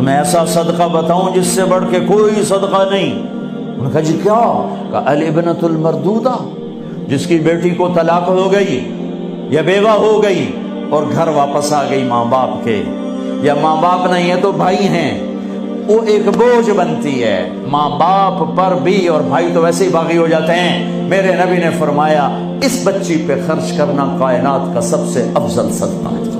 तुम्हें ऐसा सदका बताऊं जिससे बढ़ के कोई सदका नहीं। उन्होंने कहा जी क्या? कहा अल इब्नतुल मरदूदा, जिसकी बेटी को तलाक हो गई या बेवा हो गई और घर वापस आ गई माँ बाप के, या माँ बाप नहीं है तो भाई हैं, वो एक बोझ बनती है माँ बाप पर भी, और भाई तो वैसे ही बागी हो जाते हैं। मेरे नबी ने फरमाया इस बच्ची पे खर्च करना कायनात का सबसे अफजल सदका है।